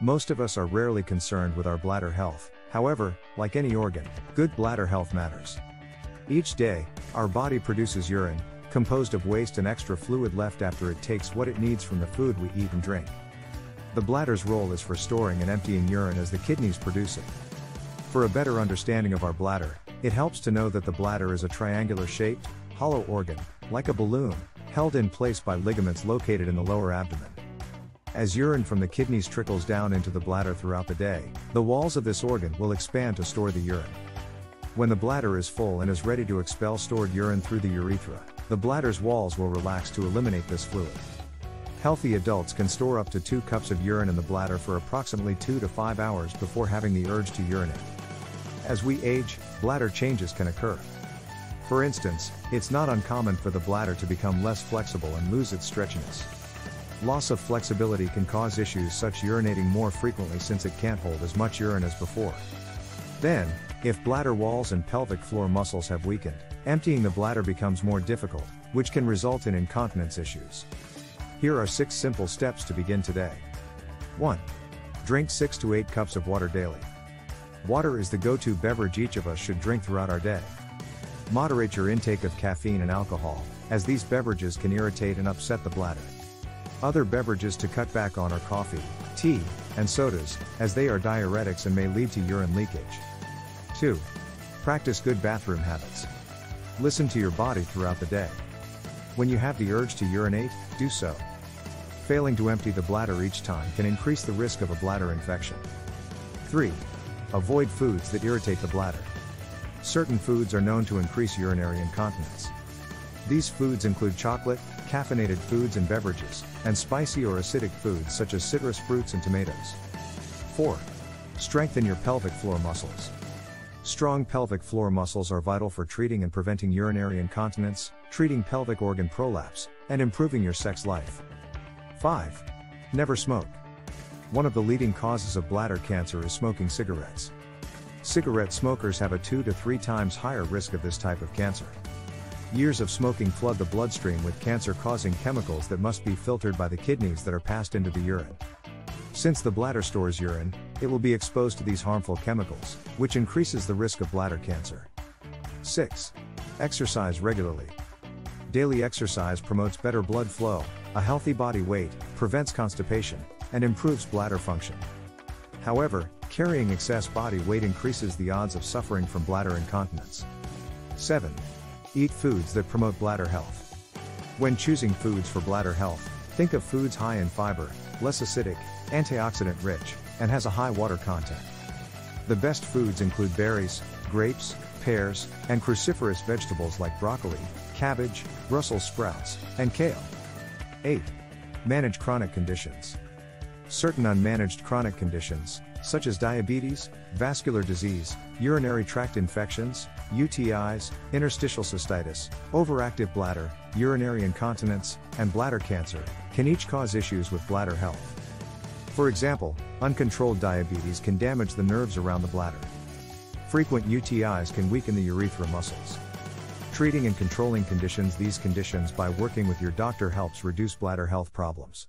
Most of us are rarely concerned with our bladder health. However, like any organ, good bladder health matters. Each day, our body produces urine, composed of waste and extra fluid left after it takes what it needs from the food we eat and drink. The bladder's role is for storing and emptying urine as the kidneys produce it. For a better understanding of our bladder, it helps to know that the bladder is a triangular-shaped, hollow organ, like a balloon, held in place by ligaments located in the lower abdomen. As urine from the kidneys trickles down into the bladder throughout the day, the walls of this organ will expand to store the urine. When the bladder is full and is ready to expel stored urine through the urethra, the bladder's walls will relax to eliminate this fluid. Healthy adults can store up to 2 cups of urine in the bladder for approximately 2 to 5 hours before having the urge to urinate. As we age, bladder changes can occur. For instance, it's not uncommon for the bladder to become less flexible and lose its stretchiness. Loss of flexibility can cause issues such as urinating more frequently since it can't hold as much urine as before. Then, if bladder walls and pelvic floor muscles have weakened, emptying the bladder becomes more difficult, which can result in incontinence issues. Here are 6 simple steps to begin today. 1. Drink 6 to 8 cups of water daily. Water is the go-to beverage each of us should drink throughout our day. Moderate your intake of caffeine and alcohol, as these beverages can irritate and upset the bladder. Other beverages to cut back on are coffee, tea, and sodas, as they are diuretics and may lead to urine leakage. 2. Practice good bathroom habits. Listen to your body throughout the day. When you have the urge to urinate, do so. Failing to empty the bladder each time can increase the risk of a bladder infection. 3. Avoid foods that irritate the bladder. Certain foods are known to increase urinary incontinence. These foods include chocolate, caffeinated foods and beverages, and spicy or acidic foods such as citrus fruits and tomatoes. 4. Strengthen your pelvic floor muscles. Strong pelvic floor muscles are vital for treating and preventing urinary incontinence, treating pelvic organ prolapse, and improving your sex life. 5. Never smoke. One of the leading causes of bladder cancer is smoking cigarettes. Cigarette smokers have a 2 to 3 times higher risk of this type of cancer. Years of smoking flood the bloodstream with cancer-causing chemicals that must be filtered by the kidneys that are passed into the urine. Since the bladder stores urine, it will be exposed to these harmful chemicals, which increases the risk of bladder cancer. 6. Exercise regularly. Daily exercise promotes better blood flow, a healthy body weight, prevents constipation, and improves bladder function. However, carrying excess body weight increases the odds of suffering from bladder incontinence. 7. Eat foods that promote bladder health. When choosing foods for bladder health, think of foods high in fiber, less acidic, antioxidant-rich, and has a high water content. The best foods include berries, grapes, pears, and cruciferous vegetables like broccoli, cabbage, Brussels sprouts, and kale. 8. Manage chronic conditions. Certain unmanaged chronic conditions, such as diabetes, vascular disease, urinary tract infections, UTIs, interstitial cystitis, overactive bladder, urinary incontinence, and bladder cancer, can each cause issues with bladder health. For example, uncontrolled diabetes can damage the nerves around the bladder. Frequent UTIs can weaken the urethra muscles. Treating and controlling these conditions by working with your doctor helps reduce bladder health problems.